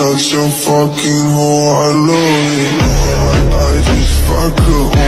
such a fucking whore, I love it. I just fuck her